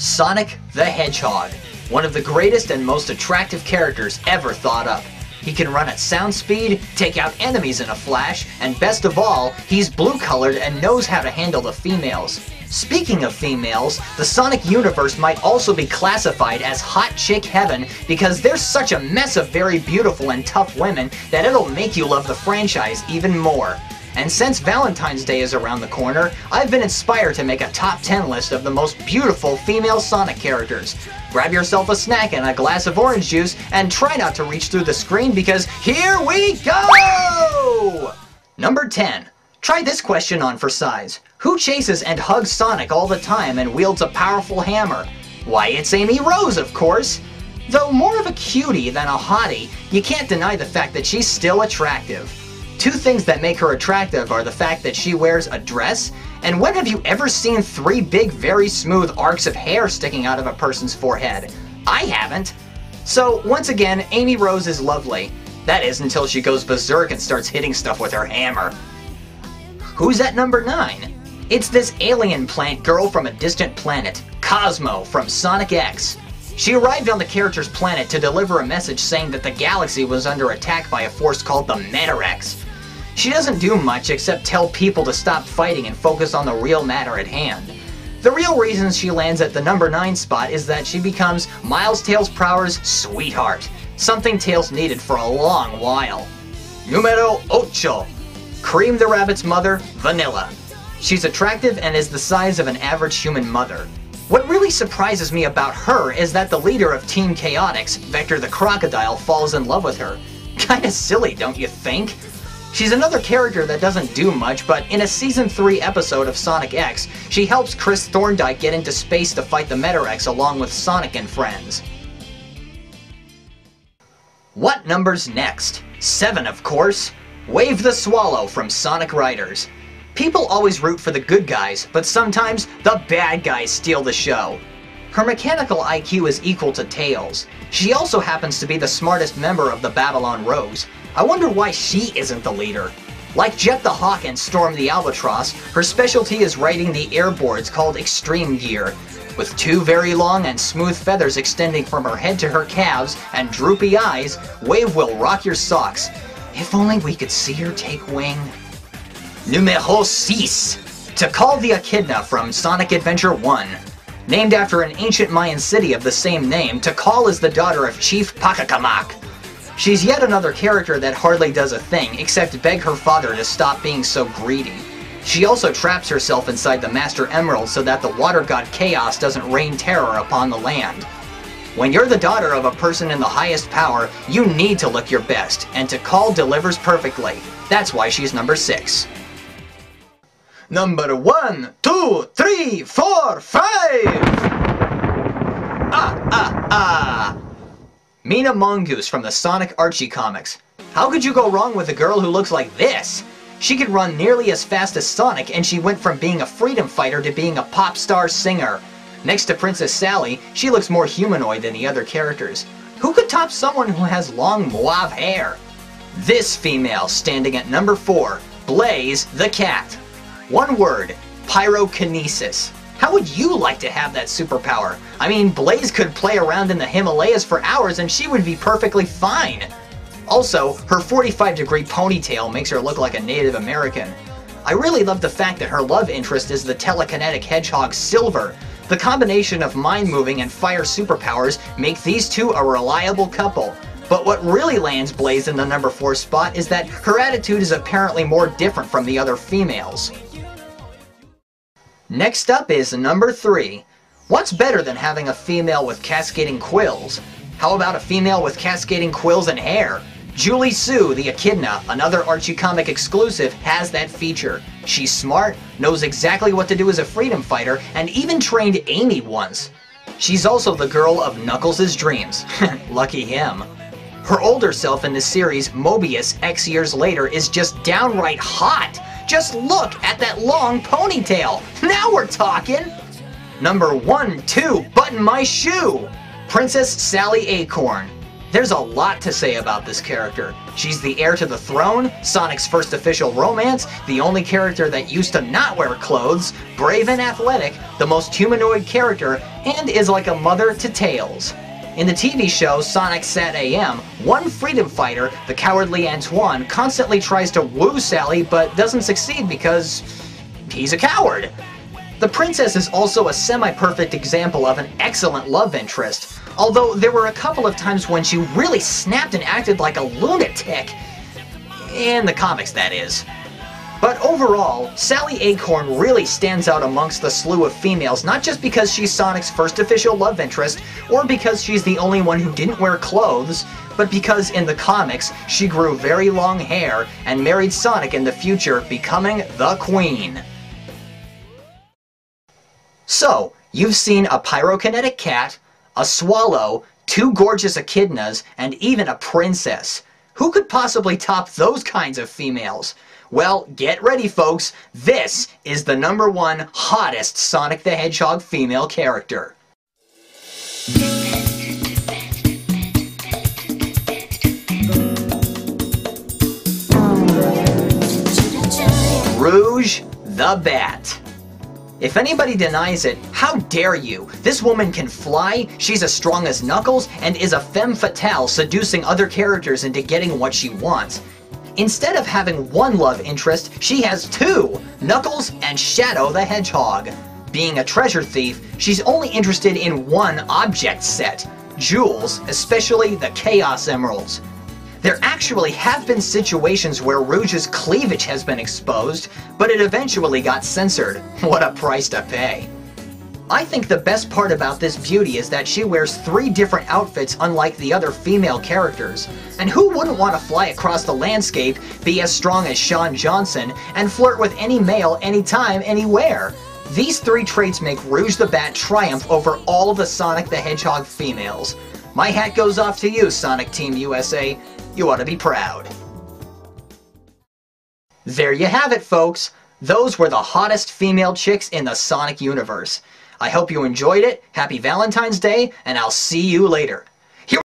Sonic the Hedgehog, one of the greatest and most attractive characters ever thought up. He can run at sound speed, take out enemies in a flash, and best of all, he's blue-colored and knows how to handle the females. Speaking of females, the Sonic universe might also be classified as hot chick heaven because there's such a mess of very beautiful and tough women that it'll make you love the franchise even more. And since Valentine's Day is around the corner, I've been inspired to make a top 10 list of the most beautiful female Sonic characters. Grab yourself a snack and a glass of orange juice, and try not to reach through the screen because here we go! Number 10. Try this question on for size. Who chases and hugs Sonic all the time and wields a powerful hammer? Why, it's Amy Rose, of course! Though more of a cutie than a hottie, you can't deny the fact that she's still attractive. Two things that make her attractive are the fact that she wears a dress, and when have you ever seen three big, very smooth arcs of hair sticking out of a person's forehead? I haven't. So once again, Amy Rose is lovely. That is, until she goes berserk and starts hitting stuff with her hammer. Who's at number 9? It's this alien plant girl from a distant planet, Cosmo from Sonic X. She arrived on the character's planet to deliver a message saying that the galaxy was under attack by a force called the Metarex. She doesn't do much except tell people to stop fighting and focus on the real matter at hand. The real reason she lands at the number 9 spot is that she becomes Miles Tails Prower's sweetheart, something Tails needed for a long while. Numero 8. Cream the Rabbit's mother, Vanilla. She's attractive and is the size of an average human mother. What really surprises me about her is that the leader of Team Chaotix, Vector the Crocodile, falls in love with her. Kinda silly, don't you think? She's another character that doesn't do much, but in a Season 3 episode of Sonic X, she helps Chris Thorndyke get into space to fight the Metarex along with Sonic and friends. What number's next? 7, of course. Wave the Swallow from Sonic Riders. People always root for the good guys, but sometimes the bad guys steal the show. Her mechanical IQ is equal to Tails. She also happens to be the smartest member of the Babylon Rogues. I wonder why she isn't the leader. Like Jet the Hawk and Storm the Albatross, her specialty is riding the airboards called Extreme Gear. With two very long and smooth feathers extending from her head to her calves and droopy eyes, Wave will rock your socks. If only we could see her take wing. Numero 6. Takal call the Echidna from Sonic Adventure 1. Named after an ancient Mayan city of the same name, Takal is the daughter of Chief Pakakamak. She's yet another character that hardly does a thing, except beg her father to stop being so greedy. She also traps herself inside the Master Emerald so that the water god Chaos doesn't rain terror upon the land. When you're the daughter of a person in the highest power, you need to look your best, and Takal delivers perfectly. That's why she's number 6. Number 1, 2, 3, 4, 5! Mina Mongoose from the Sonic Archie comics. How could you go wrong with a girl who looks like this? She could run nearly as fast as Sonic, and she went from being a freedom fighter to being a pop star singer. Next to Princess Sally, she looks more humanoid than the other characters. Who could top someone who has long mauve hair? This female, standing at number 4, Blaze the Cat. One word, pyrokinesis. How would you like to have that superpower? I mean, Blaze could play around in the Himalayas for hours and she would be perfectly fine. Also, her 45-degree ponytail makes her look like a Native American. I really love the fact that her love interest is the telekinetic hedgehog Silver. The combination of mind-moving and fire superpowers make these two a reliable couple. But what really lands Blaze in the number 4 spot is that her attitude is apparently more different from the other females. Next up is number 3. What's better than having a female with cascading quills? How about a female with cascading quills and hair? Julie Sue the Echidna, another Archie comic exclusive, has that feature. She's smart, knows exactly what to do as a freedom fighter, and even trained Amy once. She's also the girl of Knuckles' dreams. Lucky him. Her older self in the series, Mobius X years later, is just downright hot. Just look at that long ponytail! Now we're talking! Number 1, 2, button my shoe! Princess Sally Acorn. There's a lot to say about this character. She's the heir to the throne, Sonic's first official romance, the only character that used to not wear clothes, brave and athletic, the most humanoid character, and is like a mother to Tails. In the TV show Sonic Sat AM, one freedom fighter, the cowardly Antoine, constantly tries to woo Sally but doesn't succeed because he's a coward. The princess is also a semi-perfect example of an excellent love interest, although there were a couple of times when she really snapped and acted like a lunatic. In the comics, that is. But overall, Sally Acorn really stands out amongst the slew of females, not just because she's Sonic's first official love interest, or because she's the only one who didn't wear clothes, but because in the comics, she grew very long hair and married Sonic in the future, becoming the Queen. So, you've seen a pyrokinetic cat, a swallow, two gorgeous echidnas, and even a princess. Who could possibly top those kinds of females? Well, get ready folks, this is the #1 hottest Sonic the Hedgehog female character. Rouge the Bat. If anybody denies it, how dare you? This woman can fly, she's as strong as Knuckles, and is a femme fatale seducing other characters into getting what she wants. Instead of having one love interest, she has two, Knuckles and Shadow the Hedgehog. Being a treasure thief, she's only interested in one object set, jewels, especially the Chaos Emeralds. There actually have been situations where Rouge's cleavage has been exposed, but it eventually got censored. What a price to pay. I think the best part about this beauty is that she wears 3 different outfits unlike the other female characters. And who wouldn't want to fly across the landscape, be as strong as Shawn Johnson, and flirt with any male, anytime, anywhere? These 3 traits make Rouge the Bat triumph over all the Sonic the Hedgehog females. My hat goes off to you, Sonic Team USA. You ought to be proud. There you have it, folks. Those were the hottest female chicks in the Sonic universe. I hope you enjoyed it. Happy Valentine's Day, and I'll see you later.